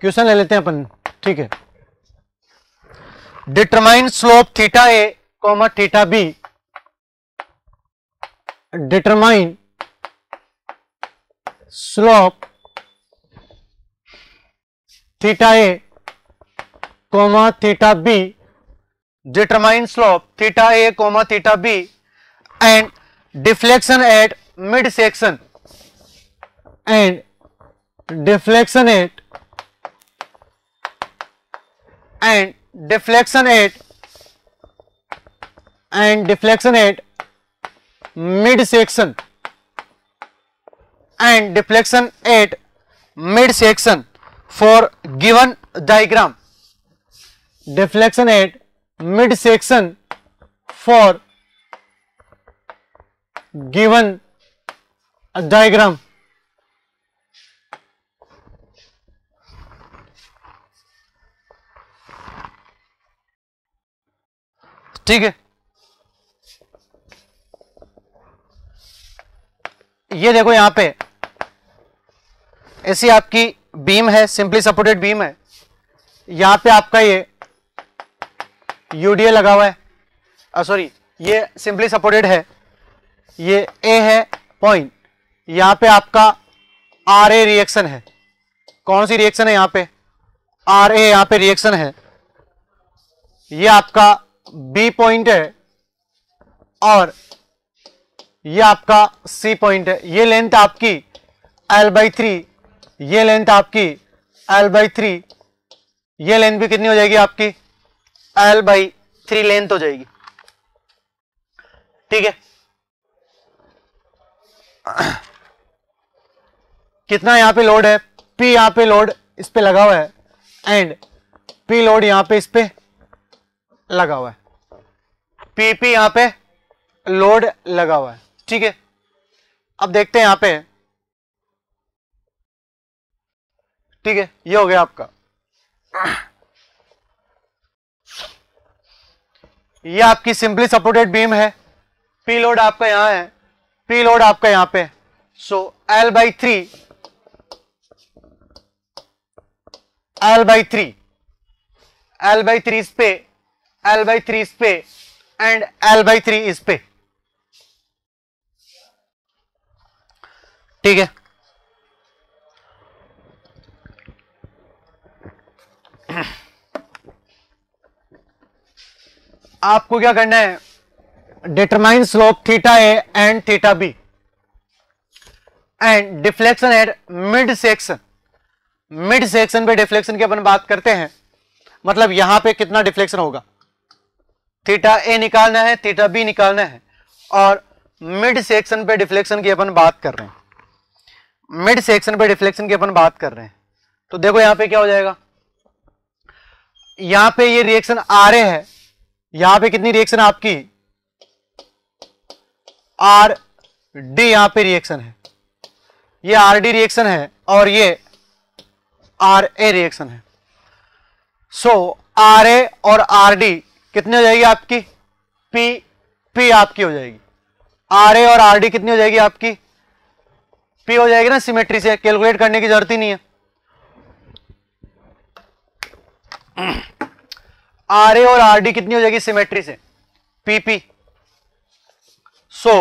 Question ले लेते हैं अपन, ठीक है। Determine slope theta A comma theta B, determine slope theta A comma theta B, determine slope theta A comma theta B and deflection at mid section, and deflection at and deflection at mid section for given diagram, deflection at mid section for given diagram। ठीक है, ये देखो यहां पे ऐसी आपकी beam है, simply supported beam है। यहां पे आपका ये यूडीए लगा हुआ है, सॉरी ये सिंपली सपोर्टेड है, ये ए है पॉइंट, यहां पे आपका आर ए रिएक्शन है। कौन सी रिएक्शन है यहां पे? आर ए यहां पे रिएक्शन है। ये आपका बी पॉइंट है और ये आपका सी पॉइंट है। ये लेंथ आपकी L/3, ये लेंथ आपकी L/3, ये लेंथ भी कितनी हो जाएगी आपकी L/3 लेंथ हो जाएगी। ठीक है, कितना यहां पे लोड है? P यहां पे लोड इस पे लगा हुआ है एंड P लोड यहां पे इस पे लगा हुआ है, PP यहां पे लोड लगा हुआ है। ठीक है, अब देखते हैं यहां पे। ठीक है, ये हो गया आपका, ये आपकी सिंपली सपोर्टेड बीम है, P लोड आपका यहां है, P लोड आपका यहां पे। सो L/3 इस पे, L/3 इस पे एंड L/3 इस पे। ठीक है, आपको क्या करना है? Determine slope theta A and theta B and deflection at mid section. Mid section पे डिफ्लेक्शन की अपन बात करते हैं, मतलब यहां पे कितना डिफ्लेक्शन होगा। थीटा ए निकालना है, थीटा बी निकालना है और मिड सेक्शन पे डिफ्लेक्शन की अपन बात कर रहे हैं। मिड सेक्शन पे डिफ्लेक्शन की अपन बात कर रहे हैं, तो देखो यहां पे क्या हो जाएगा। यहां पे ये रिएक्शन आर ए है, यहां पे कितनी रिएक्शन आपकी आर डी यहां पे रिएक्शन है, ये आर डी रिएक्शन है और ये आर ए रिएक्शन है। सो आर ए और आर डी कितनी हो जाएगी आपकी? पी आपकी हो जाएगी। आर ए और आर डी कितनी हो जाएगी आपकी? पी हो जाएगी ना, सिमेट्री से कैलकुलेट करने की जरूरत ही नहीं है। आर ए और आर डी कितनी हो जाएगी सिमेट्री से? P. So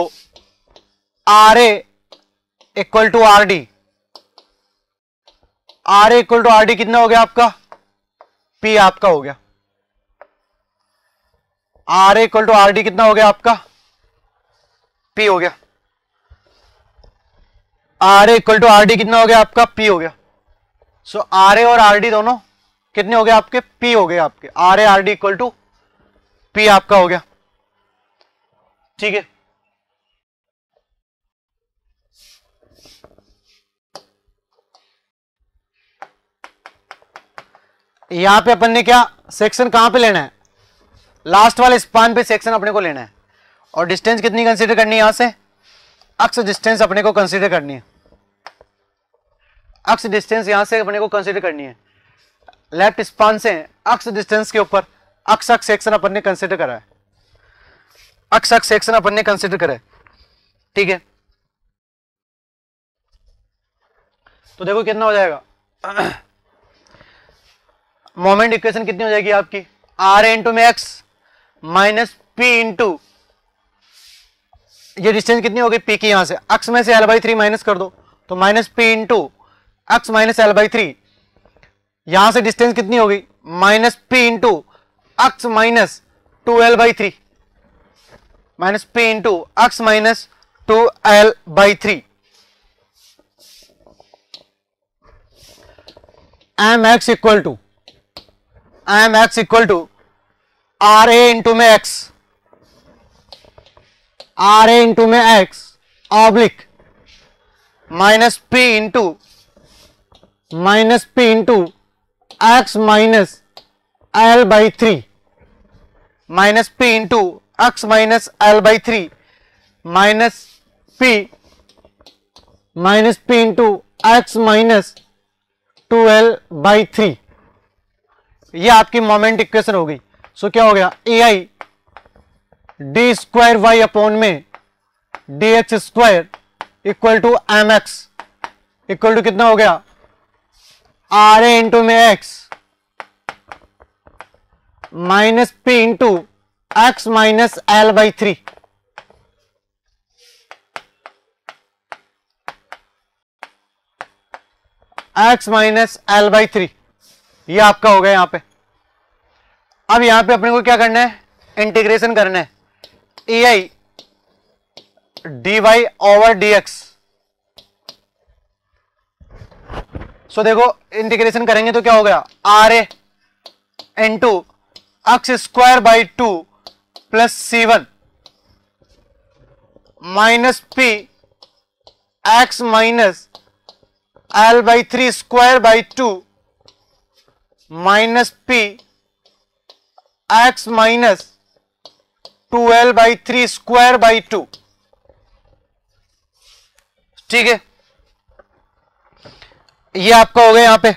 R A equal to R D, कितना हो गया आपका? पी आपका हो गया। R A equal to R D कितना हो गया आपका? पी हो गया। R A equal to R D कितना हो गया आपका? पी हो गया। सो आर ए और आर डी दोनों कितने हो गए आपके? पी हो गए आपके। R A R D equal to P आपका हो गया। ठीक है, यहां पे अपन ने क्या सेक्शन कहां पे लेना है? लास्ट वाले स्पान पे सेक्शन अपने को लेना है और डिस्टेंस कितनी कंसीडर करनी है? यहां से अक्स डिस्टेंस अपने को कंसीडर करनी है। अक्स डिस्टेंस यहां से अपने को कंसीडर करनी है, लेफ्ट स्पान से अक्स डिस्टेंस के ऊपर अक्स सेक्शन अपन ने कंसीडर करा है, अक्स सेक्शन अपन ने कंसीडर करा है। ठीक है, तो देखो कितना हो जाएगा। मोमेंट इक्वेशन कितनी हो जाएगी आपकी आर इंटू में एक्स माइनस पी इंटू ये डिस्टेंस कितनी हो गई पी की, यहाँ से एक्स में से एल बाई थ्री माइनस कर दो तो minus P into x minus L by three, यहाँ से डिस्टेंस कितनी हो गई minus P into x minus two L by three, minus P into x minus two L by three. I am x equal to R A into में x, R A into में x oblique minus P into x minus L by three, minus P into x minus L by three minus P into x minus 2L by three. यह आपकी moment equation हो गई। सो क्या हो गया ए I D square y upon में D x square equal to M x equal to कितना हो गया आर ए इंटू में x minus P into x minus L by three. X minus L by three ये आपका हो गया। यहाँ पे अब यहाँ पे अपने को क्या करना है इंटीग्रेशन करना है ए I D y over D x. So देखो इंटीग्रेशन करेंगे तो क्या हो गया R A into x square by two plus C one minus P x minus L by three square by two minus P x minus two L by three square by two. ठीक है ये आपका हो गया। यहाँ पे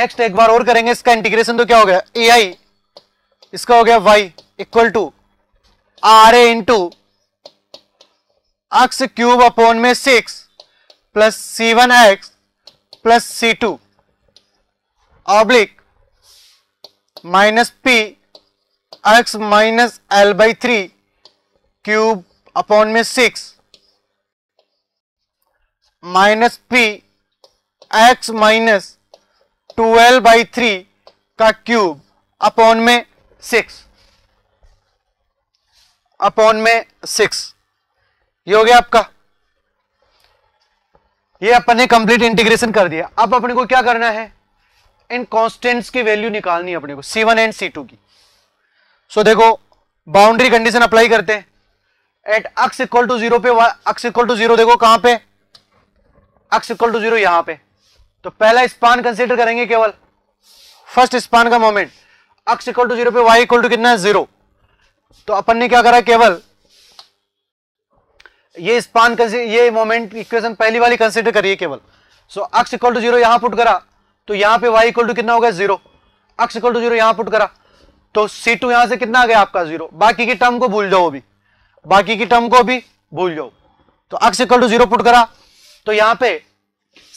next एक बार और करेंगे इसका इंटीग्रेशन तो क्या हो गया ए आई इसका हो गया y equal to R A into x cube upon में six plus C one x plus C two oblique minus P x minus L by three cube upon में six minus P x minus two L by three का cube upon में six ये हो गया आपका। ये अपन ने कंप्लीट इंटीग्रेशन कर दिया। अब अपने को क्या करना है इन कांस्टेंट्स की वैल्यू निकालनी है अपने को C1 एंड C2 की। सो देखो बाउंड्री कंडीशन अप्लाई करते हैं at x equal to zero पे x इक्वल टू जीरो देखो कहां पे x इक्वल टू जीरो यहां पे। तो पहला स्पान कंसीडर करेंगे केवल फर्स्ट स्पान का moment x equal to zero पे y इक्वल टू कितना है जीरो। तो अपन ने क्या करा केवल ये स्पान ये मोमेंट इक्वेशन पहली वाली कंसीडर करिए केवल। So x equal to zero यहाँ पुट करा तो यहाँ पे y इक्वल टू कितना होगा zero, x equal to zero यहाँ पुट करा तो c2 यहाँ से कितना आ गया आपका जीरो। बाकी की टर्म को भूल जाओ अभी, बाकी की टर्म को भी भूल जाओ। तो x equal to zero put करा तो यहाँ पे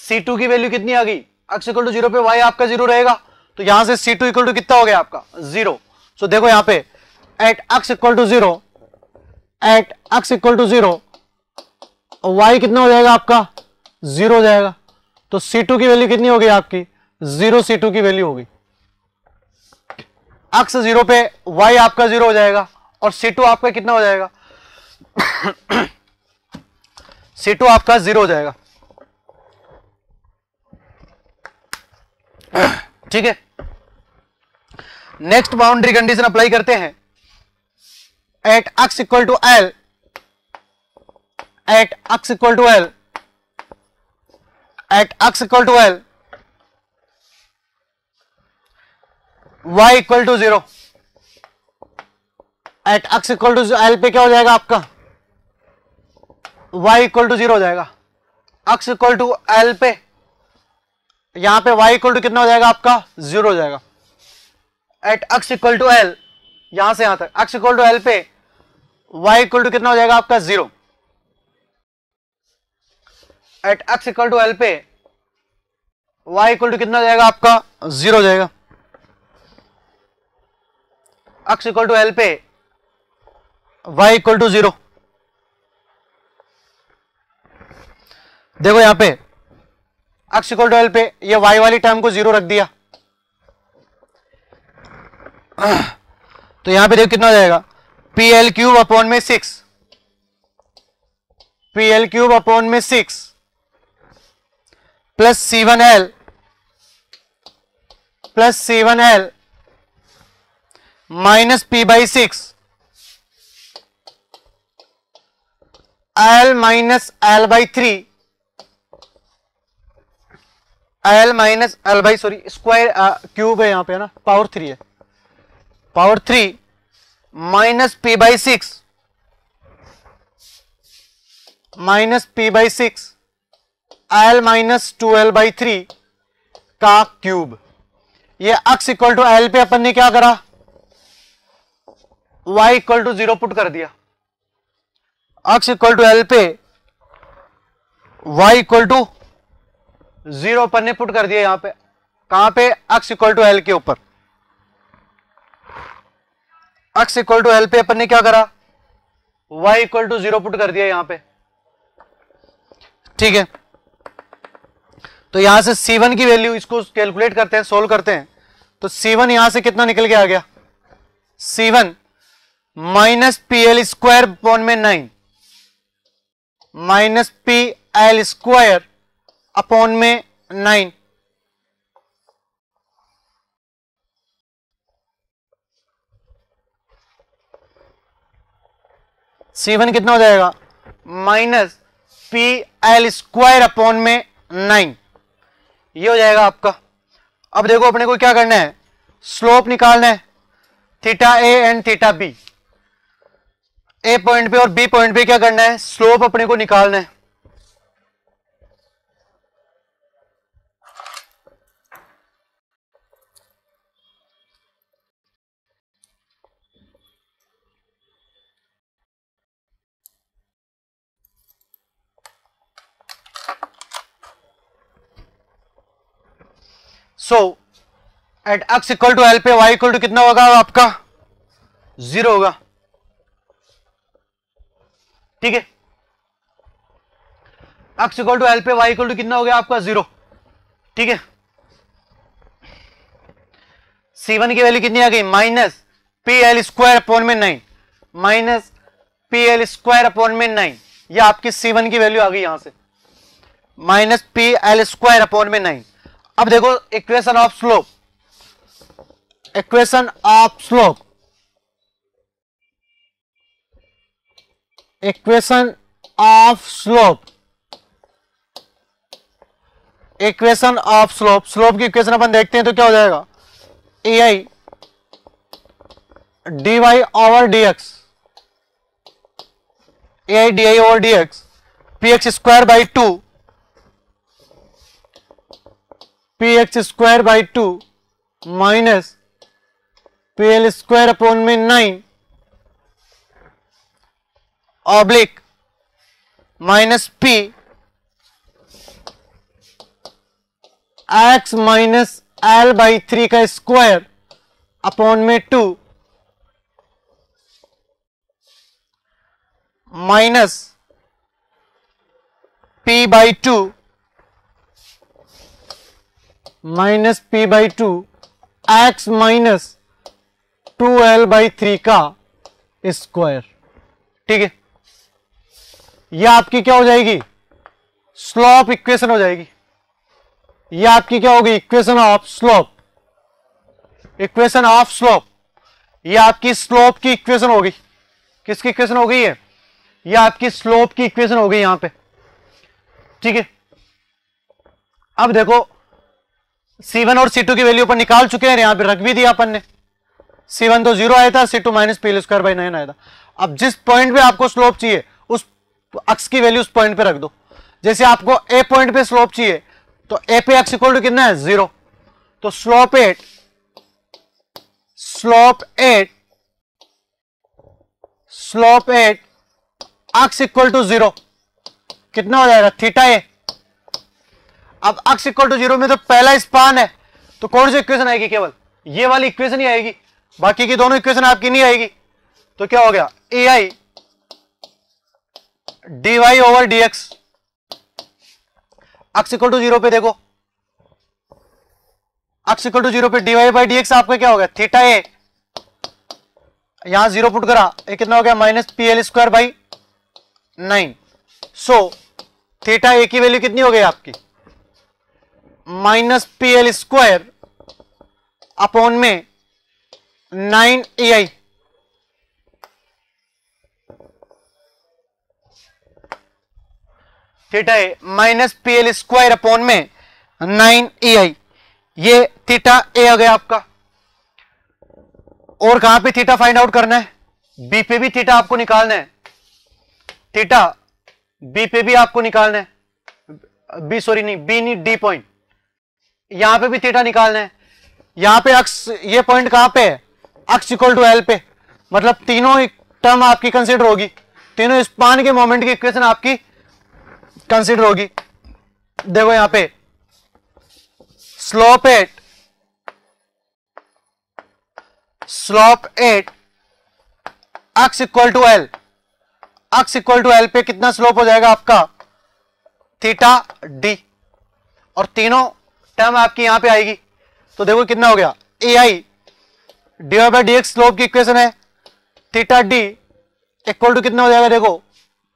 c2 की वैल्यू कितनी आ गई x इक्वल टू जीरो पे y आपका जीरो रहेगा तो यहाँ से c2 इक्वल टू कितना हो गया आपका जीरो। सो देखो यहाँ पे at x equal to zero y कितना हो जाएगा आपका जीरो हो जाएगा। तो C2 की वैल्यू कितनी होगी आपकी जीरो, C2 की वैल्यू होगी x जीरो पे y आपका जीरो हो जाएगा और C2 आपका कितना हो जाएगा C2 आपका जीरो हो जाएगा। ठीक है नेक्स्ट बाउंड्री कंडीशन अप्लाई करते हैं at x equal to L at x equal to L y equal to 0 at x equal to L पे क्या हो जाएगा आपका y equal to 0 हो जाएगा। x equal to L पे यहां पे y equal to कितना हो जाएगा आपका 0 हो जाएगा। at x equal to L यहां से यहां तक x equal to L पे y equal to कितना हो जाएगा आपका 0। At x equal to L पे y इक्वल टू कितना जाएगा आपका, जीरो जाएगा। x इक्वल टू एल पे y इक्वल टू जीरो। देखो यहां पे x इक्वल टू एल पे ये y वाली टर्म को जीरो रख दिया, तो यहां पे देखो कितना जाएगा पी एल क्यूब अपॉन में six, P L cube upon में six plus C one L, plus C one L minus P by six L minus L by three, L minus L by sorry square cube है यहां पे, है ना, power three है, power three minus P by six, minus P by six L minus two L by three का cube. ये x equal to L पे अपन ने क्या करा, y equal to zero put कर दिया। एक्स इक्वल टू एल पे y इक्वल टू जीरो अपन ने पुट कर दिया यहां पे, कहां पे, एक्स इक्वल टू एल के ऊपर। एक्स इक्वल टू एल पे अपन ने क्या करा, y equal to zero put कर दिया यहां पे, ठीक है। तो यहां से c1 की वैल्यू इसको कैलकुलेट करते हैं, सोल्व करते हैं, तो c1 यहां से कितना निकल के आ गया, c1 minus P L square upon में nine, minus P L square upon में नाइन। c1 कितना हो जाएगा, minus P L square upon में नाइन, ये हो जाएगा आपका। अब देखो अपने को क्या करना है, स्लोप निकालना है, theta A and theta B, A point पे और बी पॉइंट पे क्या करना है, स्लोप अपने को निकालना है। So, at x equal to L पे y equal to कितना होगा आपका, जीरो होगा, ठीक है। x equal to L पे y equal to कितना हो गया आपका, जीरो, ठीक है। c1 की वैल्यू कितनी आ गई, minus P L square upon में nine, minus P L square upon में नाइन, यह आपकी c1 की वैल्यू आ गई यहां से, minus P L square upon में नाइन। अब देखो equation of slope, equation of slope, equation of slope, equation of slope, slope की इक्वेशन अपन देखते हैं तो क्या हो जाएगा, ए I D y over D x, E I d I over D x P x square by two, P x square by two minus P L square upon में nine oblique minus P x minus L by three का square upon में two minus P by two, minus P by two x minus two L by three का square, ठीक है। यह आपकी क्या हो जाएगी, स्लोप इक्वेशन हो जाएगी। यह आपकी क्या होगी, equation of slope, equation of slope. यह आपकी स्लोप की इक्वेशन होगी, किसकी इक्वेशन हो गई है, यह आपकी स्लोप की इक्वेशन हो गई यहां पे, ठीक है। अब देखो C1 और C2 की वैल्यू पर निकाल चुके हैं, यहां पे रख भी दिया अपन ने। C1 तो जीरो आया था, C2 minus P square by nine आया था। अब जिस पॉइंट पे आपको स्लोप चाहिए उस अक्स की वैल्यू उस पॉइंट पे रख दो। जैसे आपको A पॉइंट पे स्लोप चाहिए तो A पे एक्स इक्वल टू कितना है, जीरो, तो slope at, slope at, slope at x equal to zero कितना हो जाएगा, थीटा ए। अब x इक्वल टू 0 में तो पहला स्पान है, तो कौन सी इक्वेशन आएगी? केवल ये वाली इक्वेशन ही आएगी, बाकी की दोनों इक्वेशन आपकी नहीं आएगी। तो क्या हो गया, ए I D y over D x x equal to 0 पे। देखो x इक्वल टू 0 पे d Y by D x आपका क्या हो गया, थीटा ए, यहां 0 पुट करा, ये कितना हो गया minus P L square by 9। So theta A की वैल्यू कितनी हो गई आपकी, minus P L square upon में 9 E I. Theta A minus P L square upon में 9 ए आई, ये थीटा ए आ गया आपका। और कहां पे थीटा फाइंड आउट करना है, बी पे भी थीटा आपको निकालना है, थीटा बी पे भी आपको निकालना है, बी सॉरी नहीं बी नहीं डी पॉइंट, यहां पे भी थीटा निकालना है। यहां पे अक्स, ये पॉइंट कहां पे है, अक्स इक्वल टू एल पे, मतलब तीनों टर्म आपकी कंसीडर होगी, तीनों स्पान के मोमेंट की इक्वेशन आपकी कंसीडर होगी। देखो यहां पे slope at x equal to L पे कितना स्लोप हो जाएगा आपका, थीटा डी, और तीनों टर्म आपकी यहां पे आएगी। तो देखो कितना हो गया, ए I D Y by D x slope की इक्वेशन है, थीटा डी इक्वल टू कितना हो जाएगा, देखो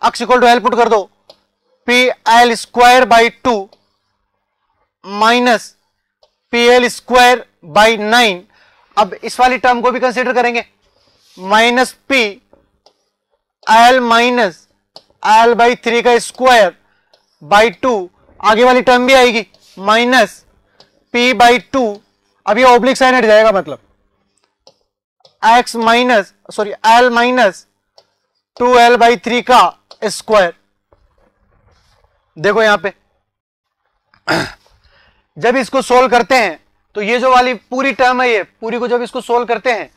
x equal to L put कर दो, P L square by 2 minus P L square by 9। अब इस वाली टर्म को भी कंसीडर करेंगे, minus P L minus L by 3 का स्क्वायर बाई 2, आगे वाली टर्म भी आएगी माइनस P बाई 2, अब ये ओब्लिक साइन हट जाएगा, मतलब L माइनस 2L बाई 3 का स्क्वायर। देखो यहां पे जब इसको सोल्व करते हैं तो ये जो वाली पूरी टर्म है, ये पूरी को जब इसको सोल्व करते हैं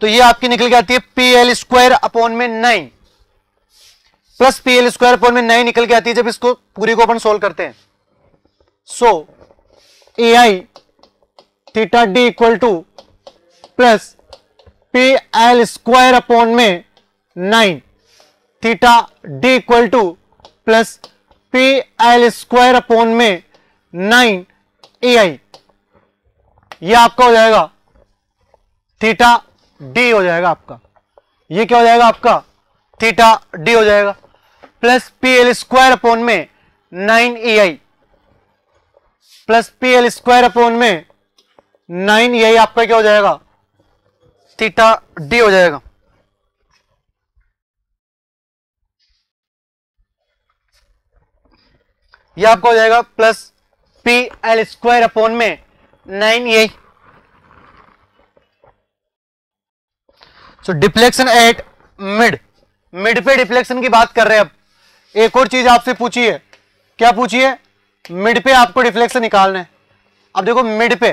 तो ये आपकी निकल के आती है पी एल स्क्वायर अपॉन में 9 plus P L square upon में 9 निकल के आती है जब इसको पूरी को अपन सोल्व करते हैं। So A I theta D equal to plus P L square upon में 9, theta D equal to plus P L square upon में 9 ए आई, ये आपका हो जाएगा थीटा डी हो जाएगा आपका, ये क्या हो जाएगा आपका थीटा डी हो जाएगा, plus P L square upon में 9 E I plus P L square upon में 9, यही आपका क्या हो जाएगा थीटा डी हो जाएगा। ये आपका हो जाएगा plus P L square upon में 9 यही। सो डिफ्लेक्शन एट मिड पे डिफ्लेक्शन की बात कर रहे हैं। अब एक और चीज आपसे पूछी है, क्या पूछी है, मिड पे आपको डिफ्लेक्शन निकालना है। अब देखो मिड पे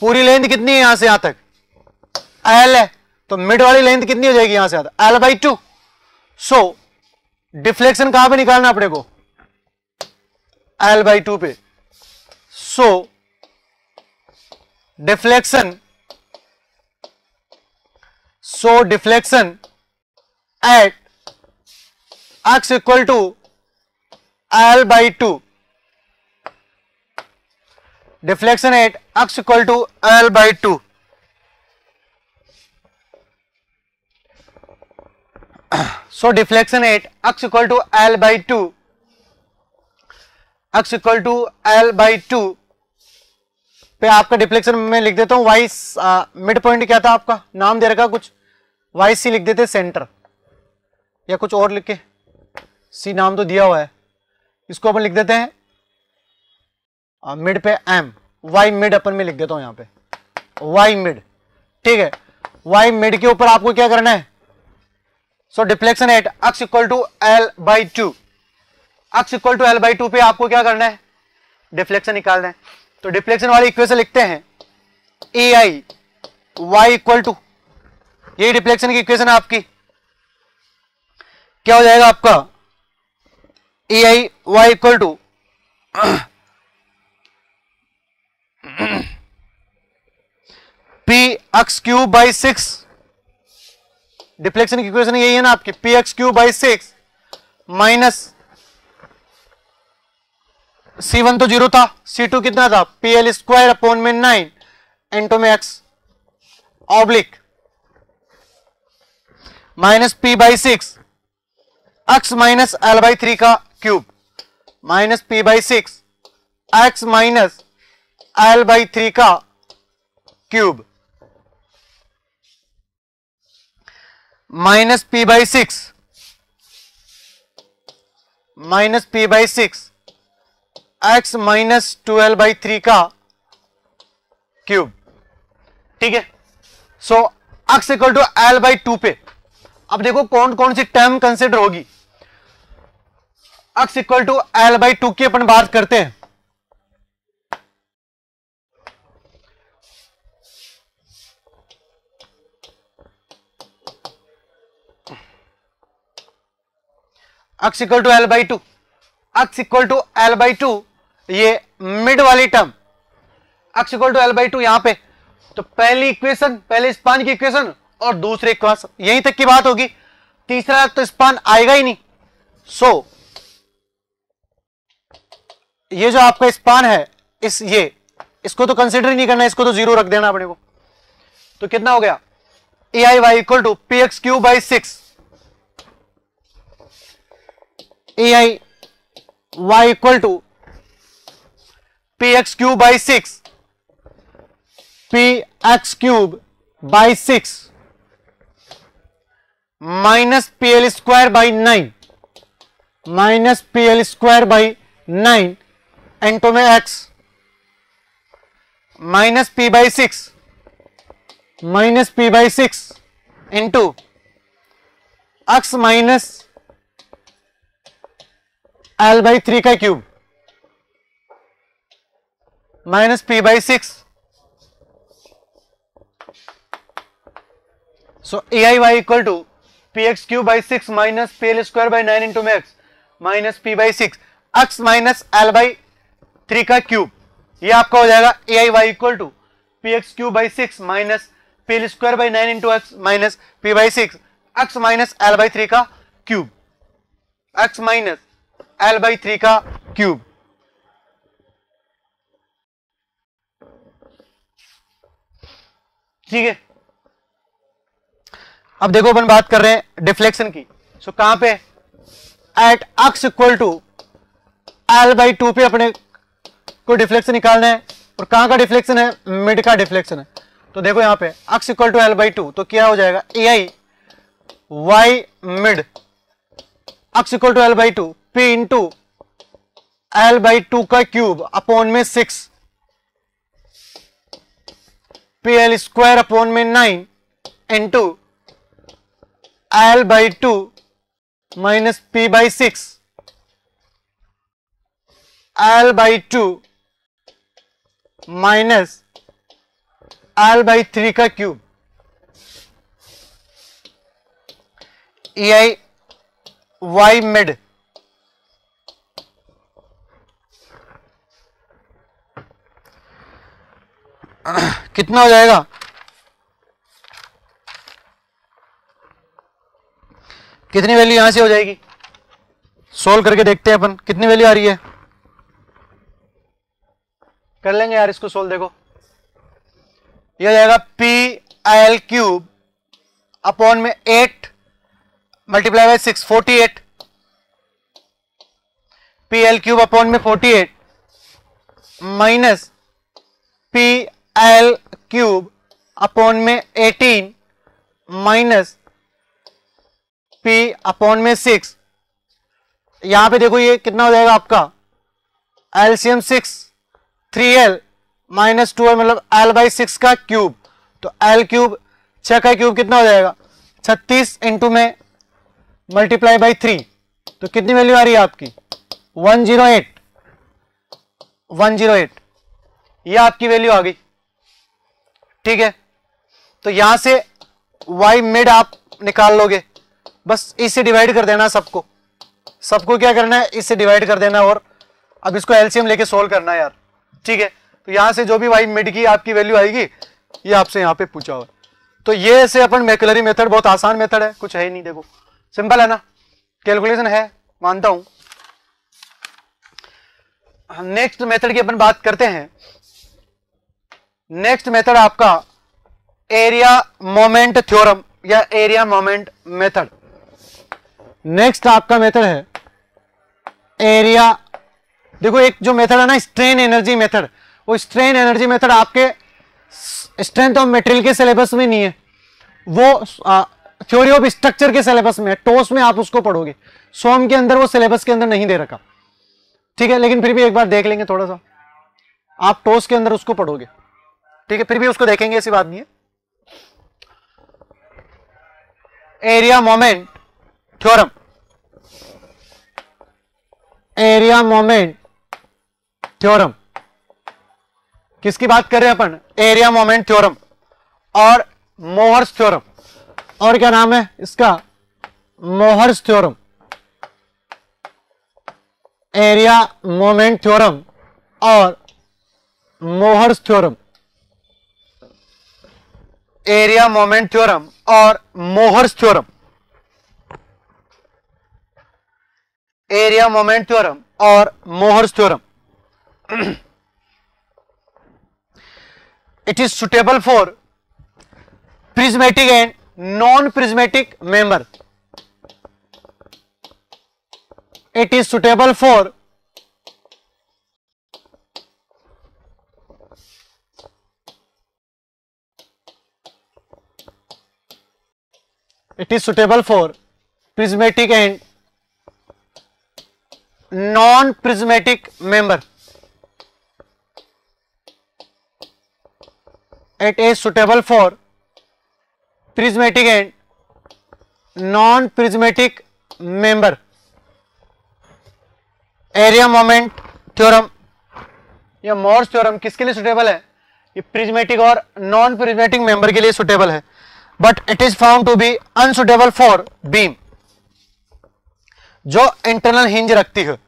पूरी लेंथ कितनी है यहां से यहां तक, एल है, तो मिड वाली लेंथ कितनी हो जाएगी यहां से यहां तक, एल बाई 2। सो डिफ्लेक्शन कहां पे निकालना अपने को, एल बाई 2 पे। So deflection at x equal to L by 2, deflection at x equal to L by 2। So deflection at x equal to L by 2, x equal to L by 2 पे आपका deflection मैं लिख देता हूं Y, mid point क्या था आपका, नाम दे रखा कुछ वाई सी लिख देते, सेंटर या कुछ और लिख के, सी नाम तो दिया हुआ है, इसको अपन लिख देते हैं मिड पे एम, वाई मिड अपन में लिख देता हूं यहां पे वाई मिड, ठीक है। वाई मिड के ऊपर आपको क्या करना है, so deflection at x equal to L by 2, x equal to L by 2 पे आपको क्या करना है, डिफ्लेक्शन निकालना है। तो डिफ्लेक्शन वाली इक्वेशन लिखते हैं ए आई वाई इक्वल टू, यही डिफ्लेक्शन की इक्वेशन है आपकी, क्या हो जाएगा आपका ए I Y equal to P x cube by 6, deflection की इक्वेशन यही है ना आपकी, P x cube by 6 minus C1 तो जीरो था, C2 कितना था, पी एल स्क्वायर अपॉन में 9 इंटू में x oblique minus P by 6 x minus L by 3 का cube minus P by 6 x minus L by 3 का cube minus P by 6 x minus 12 by 3 का cube. ठीक है, so x equal to L by 2 पे अब देखो कौन कौन सी टर्म कंसिडर होगी। X equal to L by 2 की अपन बात करते हैं, x equal to L by 2, x equal to L by 2 ये मिड वाली term, x equal to L by 2 यहाँ पे, तो पहली इक्वेशन, पहले स्पान की इक्वेशन और दूसरे इक्वेशन, यहीं तक की बात होगी, तीसरा तो स्पान आएगा ही नहीं। सो ये जो आपका स्पान है इस ये इसको तो कंसिडर ही नहीं करना, इसको तो जीरो रख देना अपने को। तो कितना हो गया ए I Y equal to P x cube by 6 E I y equal to P x cube by 6 minus P L square by 9 into में x minus P by 6 into x minus L by 3 का cube minus P by 6। So A I Y equal to P x cube by 6 minus P L square by 9 into में x minus P by 6 x minus L by 3 का cube, ये आपका हो जाएगा ए I Y equal to P x cube by 6 minus P L square by 9 into x minus P by 6 x minus L by 3 का cube ठीक है। अब देखो अपन बात कर रहे हैं डिफ्लेक्शन की। सो कहां पे at x equal to L by 2 पे अपने को डिफ्लेक्शन निकालना है, और कहां का डिफ्लेक्शन है, मिड का डिफ्लेक्शन है। तो देखो यहां पे x equal to L by 2 तो क्या हो जाएगा ए I Y mid x equal to L by 2 P into L by 2 का क्यूब अपॉन में 6 पी एल स्क्वायर अपॉन में 9 into L by 2 minus P by 6 L by 2 minus L by 3 का cube A I Y mid कितना हो जाएगा, कितनी value यहां से हो जाएगी, सोल्व करके देखते हैं अपन कितनी वैल्यू आ रही है। कर लेंगे यार इसको सोल्व, देखो ये हो जाएगा पी एल क्यूब अपॉन में 8 multiply by 6 48 P L cube upon में 48 minus P L cube upon में 18 माइनस पी अपॉन में 6। यहां पे देखो ये कितना हो जाएगा आपका एलसीएम 6 3l माइनस 2l मतलब l बाई 6 का क्यूब, तो l क्यूब 6 का क्यूब कितना हो जाएगा 36 इंटू में मल्टीप्लाई बाई 3, तो कितनी वैल्यू आ रही है आपकी 108, ये आपकी वैल्यू आ गई। ठीक है, तो यहां से y मिड आप निकाल लोगे, बस इससे डिवाइड कर देना, सबको क्या करना है इससे डिवाइड कर देना, और अब इसको एलसीएम लेके सोल्व करना है यार। ठीक है, तो यहां से जो भी y मिड की आपकी वैल्यू आएगी ये आपसे यहाँ पे पूछा हुआ है। तो ये ऐसे अपन मैकलरी मेथड बहुत आसान मेथड है, कुछ है ही नहीं, देखो सिंपल है ना, कैलकुलेशन है मानता हूं। नेक्स्ट मेथड की अपन बात करते हैं। नेक्स्ट मेथड आपका एरिया मोमेंट थ्योरम या एरिया मोमेंट मेथड। नेक्स्ट आपका मेथड है एरिया, देखो एक जो मेथड है ना स्ट्रेन एनर्जी मेथड, वो स्ट्रेन एनर्जी मेथड आपके स्ट्रेंथ ऑफ मटेरियल के सिलेबस में नहीं है, वो थ्योरी ऑफ स्ट्रक्चर के सिलेबस में है, टोस में आप उसको पढ़ोगे, सोम के अंदर वो सिलेबस के अंदर नहीं दे रखा, ठीक है, लेकिन फिर भी एक बार देख लेंगे थोड़ा सा, आप टोस के अंदर उसको पढ़ोगे, ठीक है, फिर भी उसको देखेंगे, ऐसी बात नहीं है। Area moment theorem, area moment theorem, किसकी बात कर रहे हैं अपन? एरिया मोमेंट थ्योरम और मोहर्स थ्योरम, और क्या नाम है इसका? Mohr's theorem. Area moment theorem और Mohr's theorem, area moment theorem और Mohr's theorem, area moment theorem और Mohr's theorem. It is suitable for prismatic and non-prismatic member. It is suitable for prismatic and non-prismatic member. At a suitable for prismatic and non prismatic member. Area moment theorem या Mohr's theorem किसके लिए suitable है? ये prismatic और non prismatic member के लिए suitable है, but it is found to be unsuitable for beam जो इंटरनल हिंज रखती है,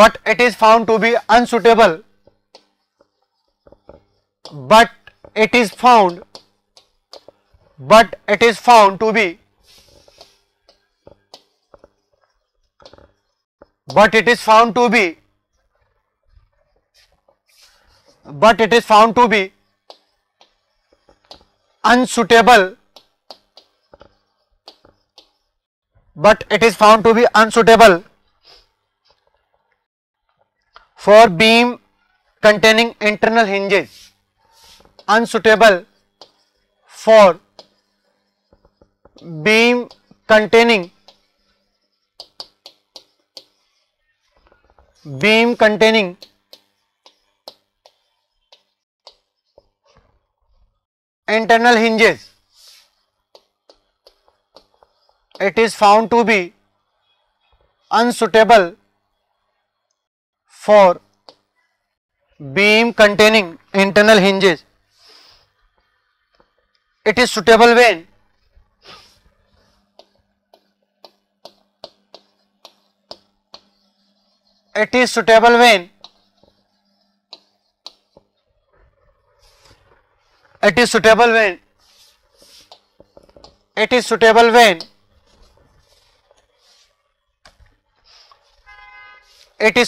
but it is found to be unsuitable, for beam containing internal hinges, it is found to be unsuitable for beam containing internal hinges. It is suitable when it is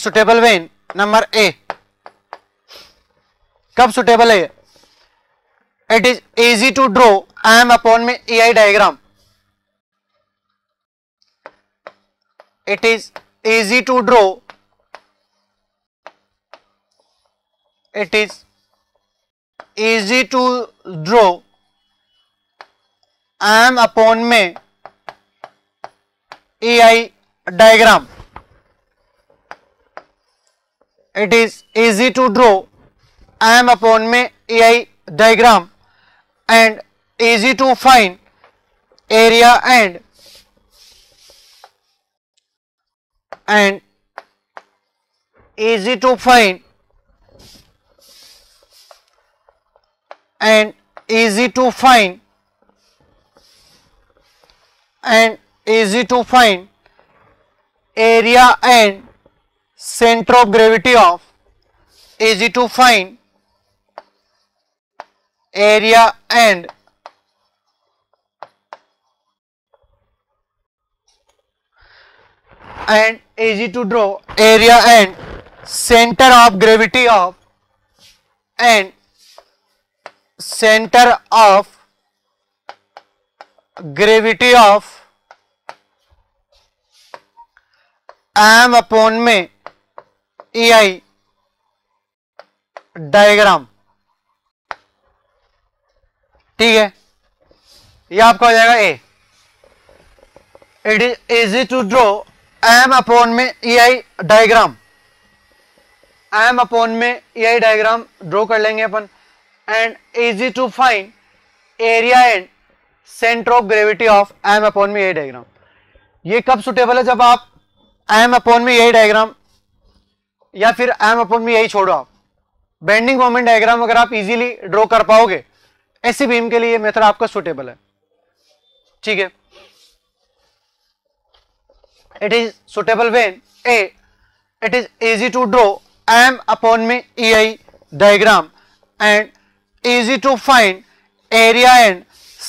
suitable when number A, कब suitable है? It is easy to draw M upon में ए I diagram, it is easy to draw, M upon में ए I diagram, It is easy to draw IM upon me AI diagram and easy to find area and easy to find area and center of gravity. of easy to find area and easy to draw area and center of gravity of m upon में ei diagram. ठीक है, यह आपका हो जाएगा A. It is easy to draw M upon में E I diagram. M upon में E I diagram draw कर लेंगे अपन। And easy to find area and centre of gravity of M upon में ई आई डायग्राम। ये कब suitable है? जब आप एम अपॉन में ई आई डायग्राम या फिर एम अपॉन में ई आई छोड़ो, आप बेंडिंग मोमेंट डायग्राम अगर आप इजीली ड्रॉ कर पाओगे, ऐसी बीम के लिए ये मेथड आपका सुटेबल है। ठीक है, it is suitable when A, it is easy to draw M upon में EI diagram and easy to find area and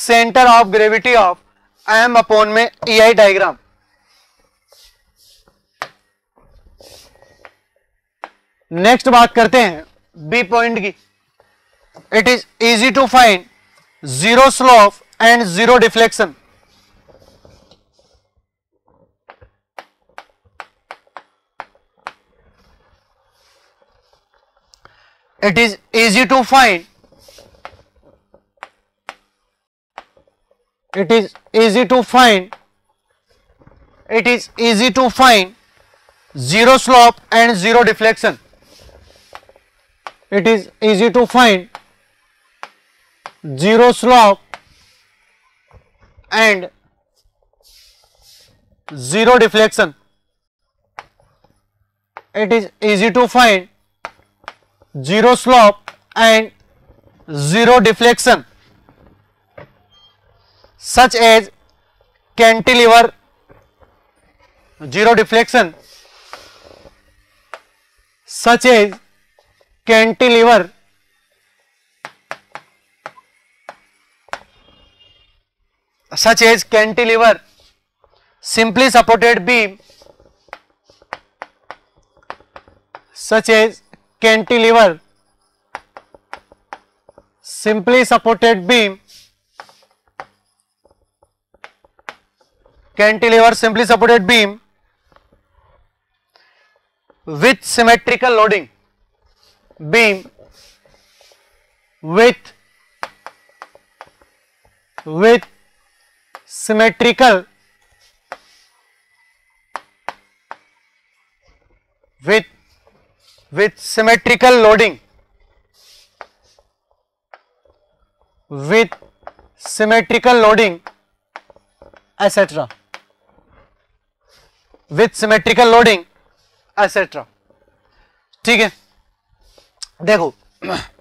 center of gravity of M upon में EI diagram। नेक्स्ट बात करते हैं B point की। It is easy to find zero slope and zero deflection। It is easy to find, it is easy to find zero slope and zero deflection। It is easy to find zero slope and zero deflection। It is easy to find zero slope and zero deflection such as cantilever zero deflection, such as cantilever simply supported beam, such as cantilever simply supported beam, with symmetrical loading, beam with symmetrical with symmetrical loading etc, ठीक है। देखो